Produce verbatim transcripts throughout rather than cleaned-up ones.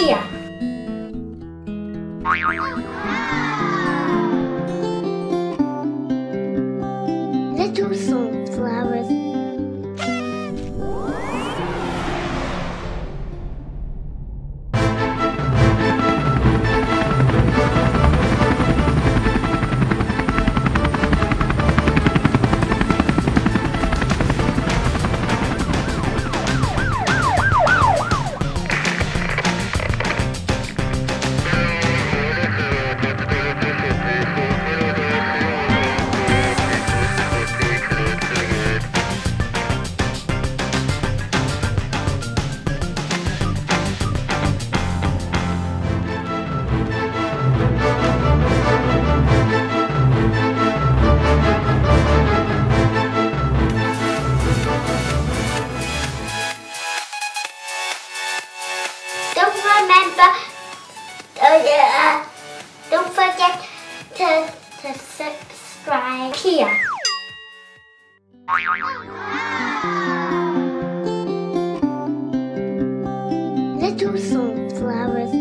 idea. Little sunflowers. Remember, uh, don't forget to, to subscribe here. Little sunflowers.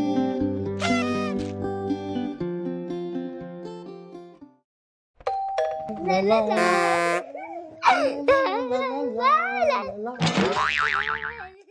La la la. La la la la.